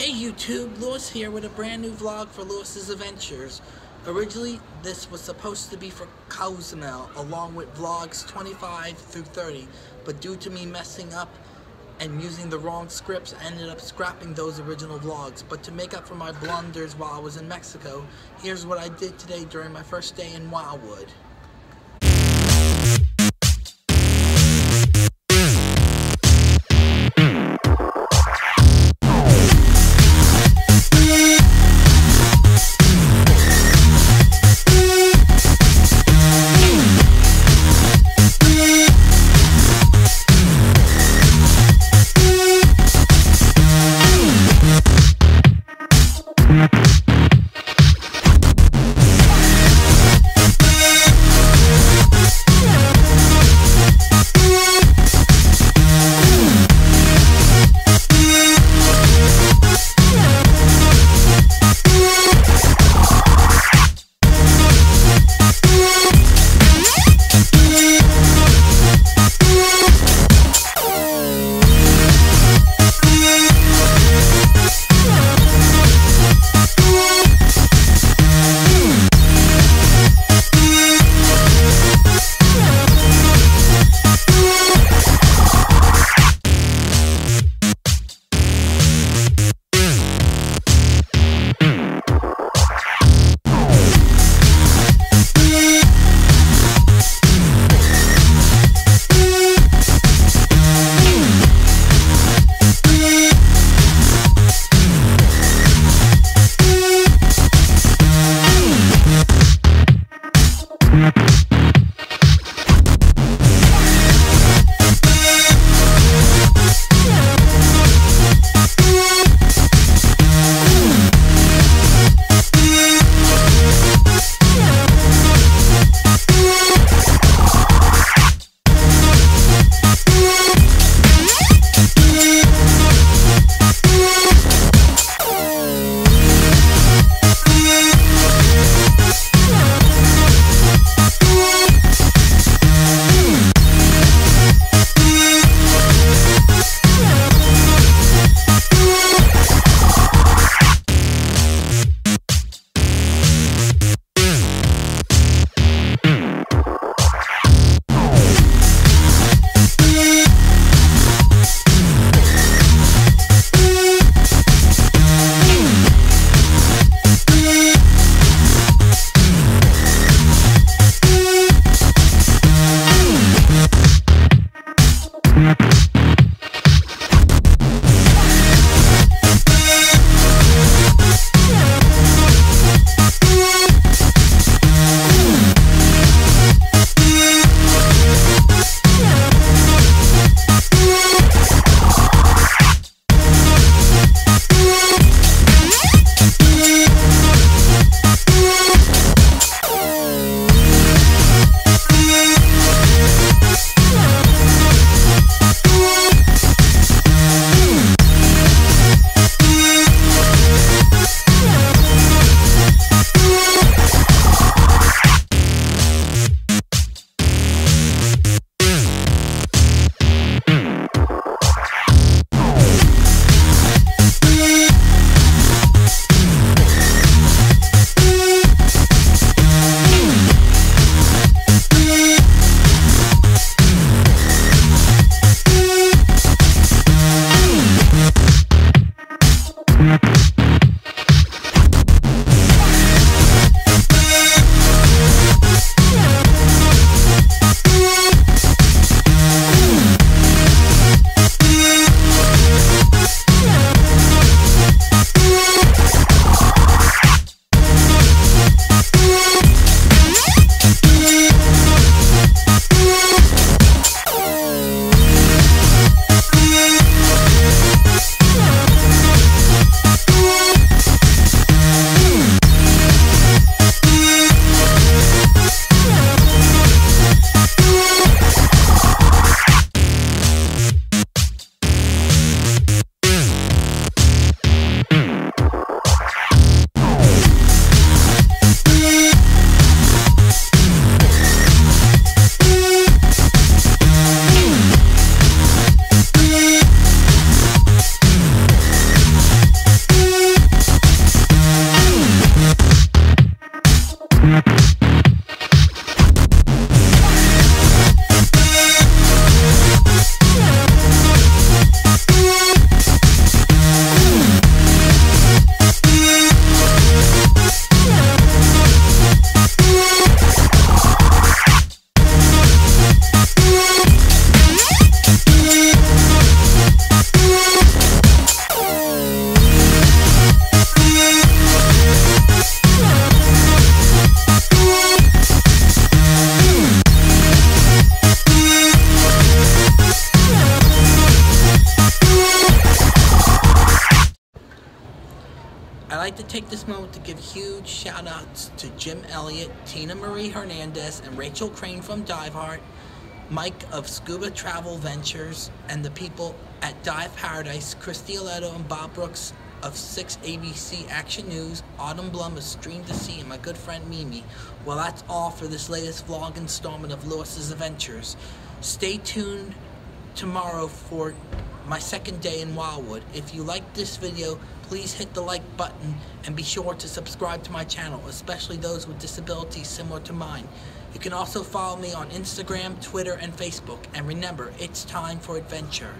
Hey YouTube, Lewis here with a brand new vlog for Lewis's Adventures. Originally, this was supposed to be for Cozumel, along with vlogs 25 through 30, but due to me messing up and using the wrong scripts, I ended up scrapping those original vlogs. But to make up for my blunders while I was in Mexico, here's what I did today during my first day in Wildwood. I'd like to take this moment to give huge shout outs to Jim Elliott, Tina Marie Hernandez, and Rachel Crane from Dive Heart, Mike of Scuba Travel Ventures, and the people at Dive Paradise, Christie Ileto and Bob Brooks of 6ABC Action News, Autumn Blum of Stream to Sea, and my good friend Mimi. Well, that's all for this latest vlog installment of Lewis's Adventures. Stay tuned tomorrow for my second day in Wildwood. If you like this video, please hit the like button and be sure to subscribe to my channel, especially those with disabilities similar to mine. You can also follow me on Instagram, Twitter, and Facebook. And remember, it's time for adventure.